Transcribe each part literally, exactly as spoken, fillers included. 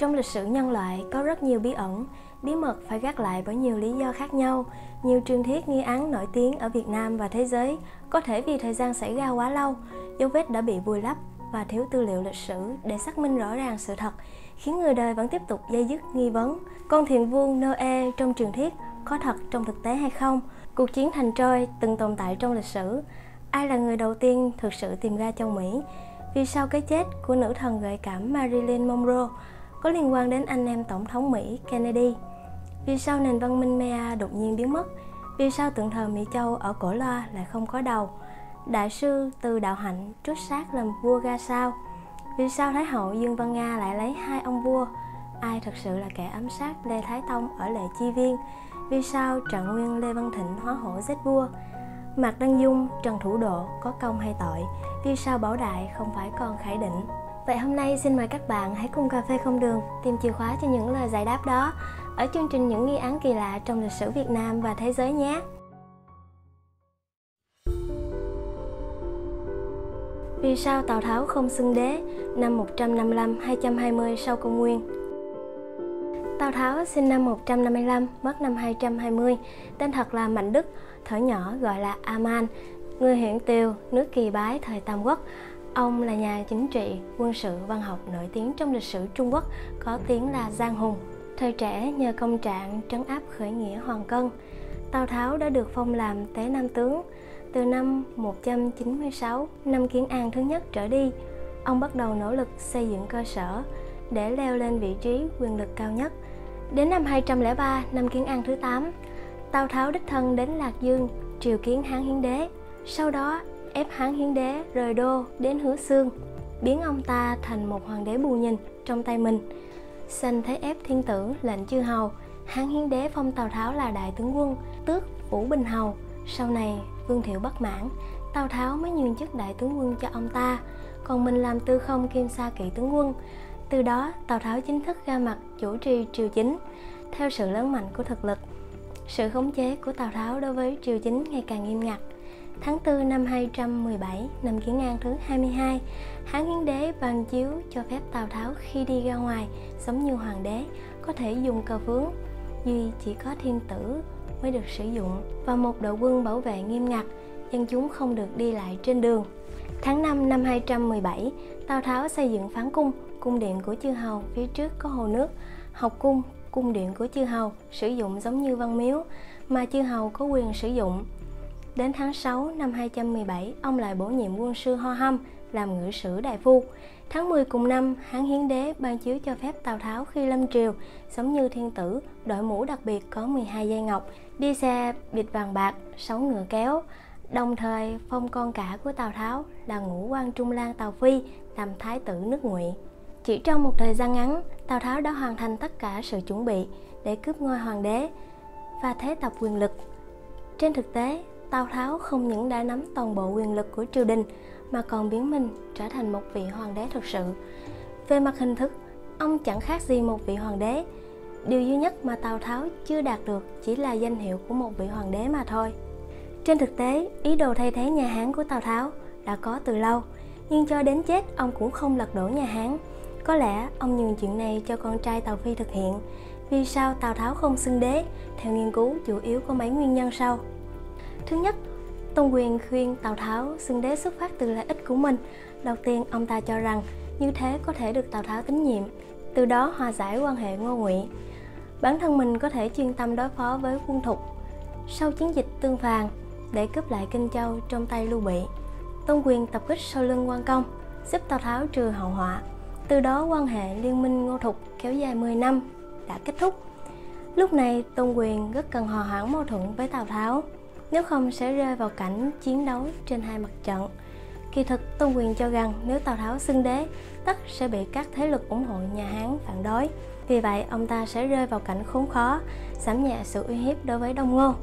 Trong lịch sử nhân loại có rất nhiều bí ẩn, bí mật phải gác lại bởi nhiều lý do khác nhau. Nhiều truyền thuyết nghi án nổi tiếng ở Việt Nam và thế giới có thể vì thời gian xảy ra quá lâu, dấu vết đã bị vùi lấp và thiếu tư liệu lịch sử để xác minh rõ ràng sự thật, khiến người đời vẫn tiếp tục dây dứt nghi vấn. Con thuyền vuông Noe trong truyền thuyết có thật trong thực tế hay không? Cuộc chiến thành Troy từng tồn tại trong lịch sử. Ai là người đầu tiên thực sự tìm ra châu Mỹ? Vì sao cái chết của nữ thần gợi cảm Marilyn Monroe có liên quan đến anh em tổng thống Mỹ Kennedy? Vì sao nền văn minh Maya đột nhiên biến mất? Vì sao tượng thờ Mỹ Châu ở Cổ Loa lại không có đầu? Đại sư Từ Đạo Hạnh trút xác làm vua ra sao? Vì sao Thái hậu Dương Văn Nga lại lấy hai ông vua? Ai thật sự là kẻ ám sát Lê Thái Tông ở Lệ Chi Viên? Vì sao Trạng Nguyên Lê Văn Thịnh hóa hổ giết vua? Mạc Đăng Dung, Trần Thủ Độ có công hay tội? Vì sao Bảo Đại không phải con Khải Định? Vậy hôm nay xin mời các bạn hãy cùng Cà Phê Không Đường tìm chìa khóa cho những lời giải đáp đó ở chương trình Những Nghi Án Kỳ Lạ trong lịch sử Việt Nam và thế giới nhé. Vì sao Tào Tháo không xưng đế năm một trăm năm mươi lăm đến hai trăm hai mươi sau Công nguyên? Tào Tháo sinh năm một trăm năm mươi lăm, mất năm hai trăm hai mươi, tên thật là Mạnh Đức, thuở nhỏ gọi là Aman, người huyện Tiều, nước Kỳ Bái thời Tam Quốc. Ông là nhà chính trị, quân sự, văn học nổi tiếng trong lịch sử Trung Quốc, có tiếng là Giang Hùng. Thời trẻ nhờ công trạng trấn áp khởi nghĩa Hoàng Cân, Tào Tháo đã được phong làm Tế Nam Tướng. Từ năm một trăm chín mươi sáu, năm Kiến An thứ nhất trở đi, ông bắt đầu nỗ lực xây dựng cơ sở để leo lên vị trí quyền lực cao nhất. Đến năm hai trăm lẻ ba, năm Kiến An thứ tám, Tào Tháo đích thân đến Lạc Dương triều kiến Hán Hiến Đế, sau đó ép Hán Hiến Đế rời đô đến Hứa Xương, biến ông ta thành một hoàng đế bù nhìn trong tay mình. Sanh thế ép thiên tử lệnh chư hầu, Hán Hiến Đế phong Tào Tháo là đại tướng quân, tước Vũ Bình hầu. Sau này Vương Thiệu bất mãn, Tào Tháo mới nhường chức đại tướng quân cho ông ta, còn mình làm tư không kiêm xa kỵ tướng quân. Từ đó Tào Tháo chính thức ra mặt chủ trì triều chính. Theo sự lớn mạnh của thực lực, sự khống chế của Tào Tháo đối với triều chính ngày càng nghiêm ngặt. Tháng tư năm hai trăm mười bảy, năm Kiến An thứ hai mươi hai, Hán Hiến Đế ban chiếu cho phép Tào Tháo khi đi ra ngoài, giống như hoàng đế, có thể dùng cờ vướng, duy chỉ có thiên tử mới được sử dụng, và một đội quân bảo vệ nghiêm ngặt, dân chúng không được đi lại trên đường. Tháng năm năm hai trăm mười bảy, Tào Tháo xây dựng phán cung, cung điện của chư hầu phía trước có hồ nước, học cung, cung điện của chư hầu sử dụng giống như văn miếu mà chư hầu có quyền sử dụng. Đến tháng sáu năm hai trăm mười bảy, ông lại bổ nhiệm quân sư Ho Hâm làm ngự sử đại phu. Tháng mười cùng năm, Hán Hiến Đế ban chiếu cho phép Tào Tháo khi lâm triều, giống như thiên tử, đội mũ đặc biệt có mười hai dây ngọc, đi xe bịt vàng bạc, sáu ngựa kéo. Đồng thời, phong con cả của Tào Tháo là ngũ quan trung lang Tào Phi làm thái tử nước Ngụy. Chỉ trong một thời gian ngắn, Tào Tháo đã hoàn thành tất cả sự chuẩn bị để cướp ngôi hoàng đế và thế tập quyền lực. Trên thực tế, Tào Tháo không những đã nắm toàn bộ quyền lực của triều đình mà còn biến mình trở thành một vị hoàng đế thực sự. Về mặt hình thức, ông chẳng khác gì một vị hoàng đế. Điều duy nhất mà Tào Tháo chưa đạt được chỉ là danh hiệu của một vị hoàng đế mà thôi. Trên thực tế, ý đồ thay thế nhà Hán của Tào Tháo đã có từ lâu, nhưng cho đến chết ông cũng không lật đổ nhà Hán. Có lẽ ông nhường chuyện này cho con trai Tào Phi thực hiện. Vì sao Tào Tháo không xưng đế? Theo nghiên cứu, chủ yếu có mấy nguyên nhân sau. Thứ nhất, Tôn Quyền khuyên Tào Tháo xưng đế xuất phát từ lợi ích của mình. Đầu tiên, ông ta cho rằng như thế có thể được Tào Tháo tín nhiệm, từ đó hòa giải quan hệ Ngô Ngụy. Bản thân mình có thể chuyên tâm đối phó với quân thục. Sau chiến dịch Tương Phàn, để cướp lại Kinh Châu trong tay Lưu Bị, Tôn Quyền tập kích sau lưng Quan Công, giúp Tào Tháo trừ hậu họa. Từ đó quan hệ liên minh Ngô Thục kéo dài mười năm đã kết thúc. Lúc này Tôn Quyền rất cần hòa hoãn mâu thuẫn với Tào Tháo, nếu không sẽ rơi vào cảnh chiến đấu trên hai mặt trận. Kỳ thực Tôn Quyền cho rằng nếu Tào Tháo xưng đế, tất sẽ bị các thế lực ủng hộ nhà Hán phản đối. Vì vậy ông ta sẽ rơi vào cảnh khốn khó, giảm nhẹ sự uy hiếp đối với Đông Ngô.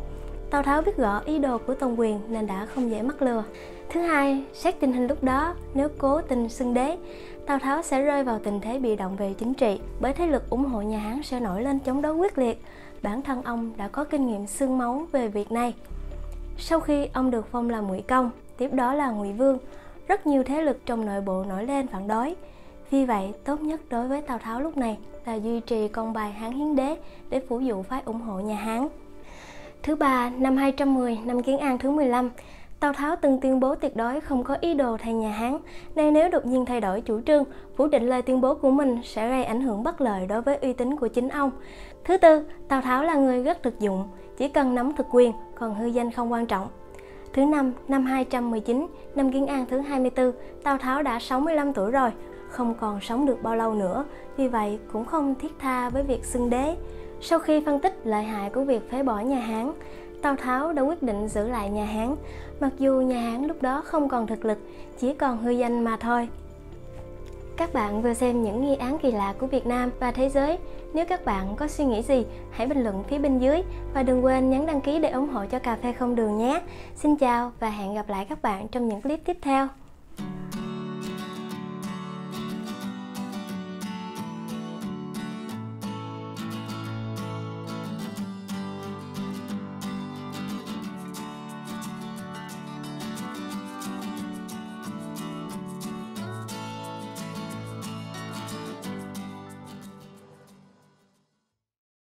Tào Tháo biết rõ ý đồ của Tôn Quyền nên đã không dễ mắc lừa. Thứ hai, xét tình hình lúc đó, nếu cố tình xưng đế, Tào Tháo sẽ rơi vào tình thế bị động về chính trị, bởi thế lực ủng hộ nhà Hán sẽ nổi lên chống đối quyết liệt. Bản thân ông đã có kinh nghiệm xương máu về việc này. Sau khi ông được phong là Ngụy Công, tiếp đó là Ngụy Vương, rất nhiều thế lực trong nội bộ nổi lên phản đối. Vì vậy, tốt nhất đối với Tào Tháo lúc này là duy trì con bài Hán Hiến Đế để phủ dụ phái ủng hộ nhà Hán. Thứ ba, năm hai trăm mười, năm Kiến An thứ mười lăm, Tào Tháo từng tuyên bố tuyệt đối không có ý đồ thay nhà Hán. Nay nếu đột nhiên thay đổi chủ trương, phủ định lời tuyên bố của mình sẽ gây ảnh hưởng bất lợi đối với uy tín của chính ông. Thứ tư, Tào Tháo là người rất thực dụng, chỉ cần nắm thực quyền, còn hư danh không quan trọng. Thứ năm, năm hai trăm mười chín, năm Kiến An thứ hai mươi tư, Tào Tháo đã sáu mươi lăm tuổi rồi, không còn sống được bao lâu nữa, vì vậy cũng không thiết tha với việc xưng đế. Sau khi phân tích lợi hại của việc phế bỏ nhà Hán, Tào Tháo đã quyết định giữ lại nhà Hán, mặc dù nhà Hán lúc đó không còn thực lực, chỉ còn hư danh mà thôi. Các bạn vừa xem những nghi án kỳ lạ của Việt Nam và thế giới. Nếu các bạn có suy nghĩ gì, hãy bình luận phía bên dưới và đừng quên nhấn đăng ký để ủng hộ cho Cà Phê Không Đường nhé. Xin chào và hẹn gặp lại các bạn trong những clip tiếp theo.